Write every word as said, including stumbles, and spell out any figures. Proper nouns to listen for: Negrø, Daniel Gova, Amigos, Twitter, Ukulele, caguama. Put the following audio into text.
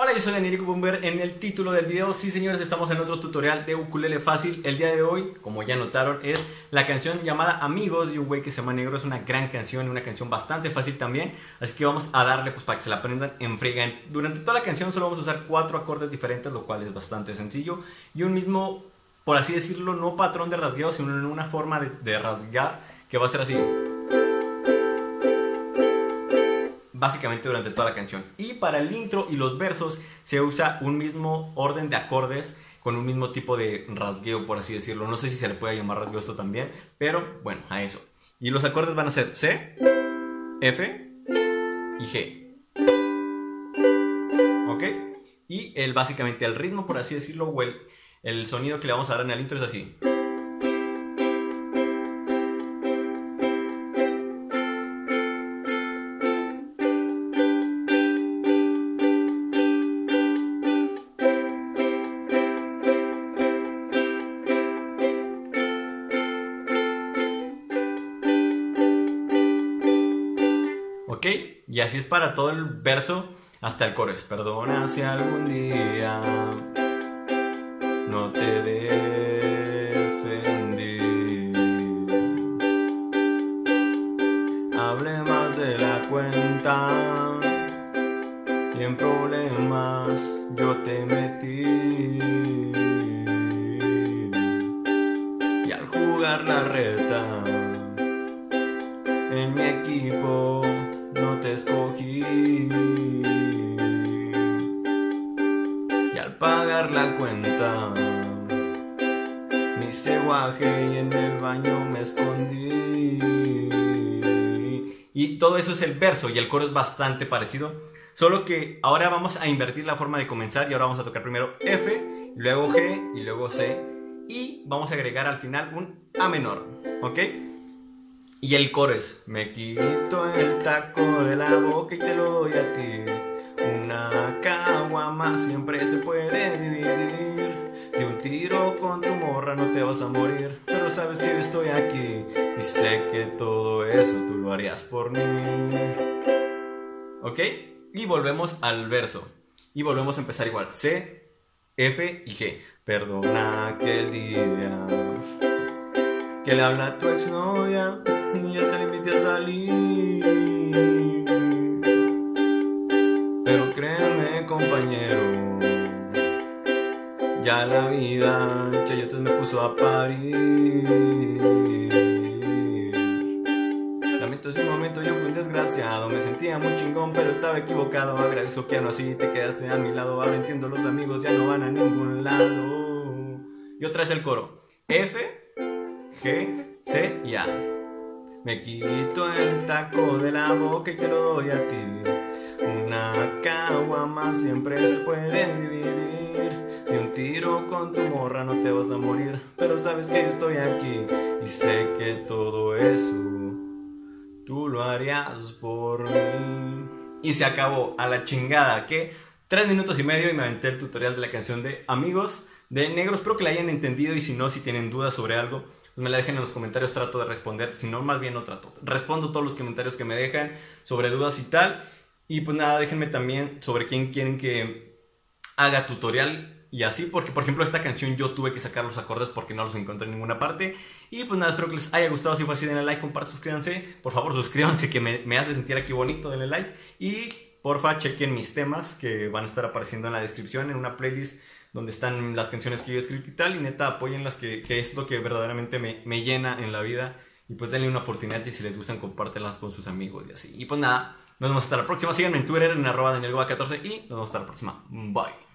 Hola, yo soy Daniel Gova. En el título del video, sí señores, estamos en otro tutorial de ukulele fácil. El día de hoy, como ya notaron, es la canción llamada Amigos de un güey que se llama Negrø. Es una gran canción, una canción bastante fácil también, así que vamos a darle pues para que se la aprendan en friega. Durante toda la canción solo vamos a usar cuatro acordes diferentes, lo cual es bastante sencillo, y un mismo, por así decirlo, no patrón de rasgueo, sino una forma de, de rasgar que va a ser así básicamente durante toda la canción. Y para el intro y los versos se usa un mismo orden de acordes con un mismo tipo de rasgueo, por así decirlo. No sé si se le puede llamar rasgueo esto también, pero bueno, a eso. Y los acordes van a ser C, F y G. ¿Ok? Y el, básicamente el ritmo, por así decirlo, o el, el sonido que le vamos a dar en el intro es así. ¿Ok? Y así es para todo el verso hasta el coro. Perdona si algún día no te defendí, hablé más de la cuenta y en problemas yo te metí, y al jugar la reta en mi equipo no te escogí, y al pagar la cuenta me hice guaje y en el baño me escondí. Y todo eso es el verso, y el coro es bastante parecido, solo que ahora vamos a invertir la forma de comenzar. Y ahora vamos a tocar primero F, luego G y luego C, y vamos a agregar al final un A menor, ¿ok? Y el coro es: me quito el taco de la boca y te lo doy a ti, una caguama siempre se puede dividir, de un tiro con tu morra no te vas a morir, pero sabes que yo estoy aquí y sé que todo eso tú lo harías por mí. ¿Ok? Y volvemos al verso, y volvemos a empezar igual: C, F y G. Perdona aquel día que le habla a tu exnovia y yo te la invité a salir, pero créeme compañero, ya la vida chayotes me puso a parir. Lamento ese momento, yo fui un desgraciado, me sentía muy chingón pero estaba equivocado, agradezco que no así te quedaste a mi lado, ahora entiendo los amigos ya no van a ningún lado. Y otra es el coro: F, G, C y A. Me quito el taco de la boca y te lo doy a ti, una caguama siempre se puede dividir, de un tiro con tu morra no te vas a morir, pero sabes que yo estoy aquí y sé que todo eso tú lo harías por mí. Y se acabó, a la chingada, que tres minutos y medio y me aventé el tutorial de la canción de Amigos de Negrø. Espero que la hayan entendido, y si no, si tienen dudas sobre algo, me la dejen en los comentarios, trato de responder. Si no, más bien no trato, respondo todos los comentarios que me dejan sobre dudas y tal. Y pues nada, déjenme también sobre quién quieren que haga tutorial y así, porque por ejemplo esta canción yo tuve que sacar los acordes porque no los encontré en ninguna parte. Y pues nada, espero que les haya gustado. Si fue así, denle like, compartan, suscríbanse, por favor suscríbanse, que me, me hace sentir aquí bonito, denle like. Y porfa chequen mis temas que van a estar apareciendo en la descripción, en una playlist donde están las canciones que yo he escrito y tal. Y neta, apoyen las que, que es lo que verdaderamente me, me llena en la vida. Y pues denle una oportunidad, y si les gustan, compártelas con sus amigos y así. Y pues nada, nos vemos hasta la próxima. Síganme en Twitter en arroba Daniel Gova catorce, y nos vemos hasta la próxima. Bye.